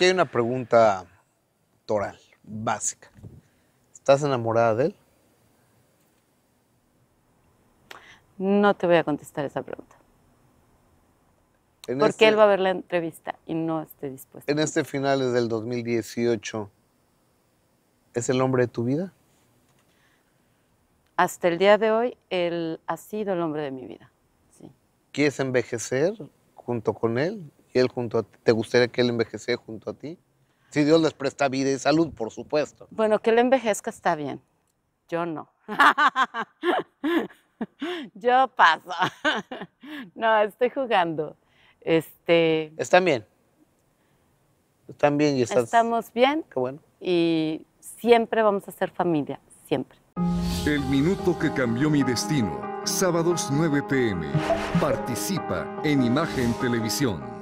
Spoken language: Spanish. Aquí hay una pregunta toral, básica. ¿Estás enamorada de él? No te voy a contestar esa pregunta. Porque él va a ver la entrevista y no estoy dispuesta. En este finales del 2018, ¿es el hombre de tu vida? Hasta el día de hoy, él ha sido el hombre de mi vida. Sí. ¿Quieres envejecer junto con él y él junto a ti? ¿Te gustaría que él envejeciera junto a ti? Si Dios les presta vida y salud, por supuesto. Bueno, que él envejezca está bien. Yo no. Yo paso. No, estoy jugando. ¿Están bien? ¿Están bien y estás...? Estamos bien. Qué bueno. Y siempre vamos a ser familia, siempre. El minuto que cambió mi destino. Sábados 9 p.m. Participa en Imagen Televisión.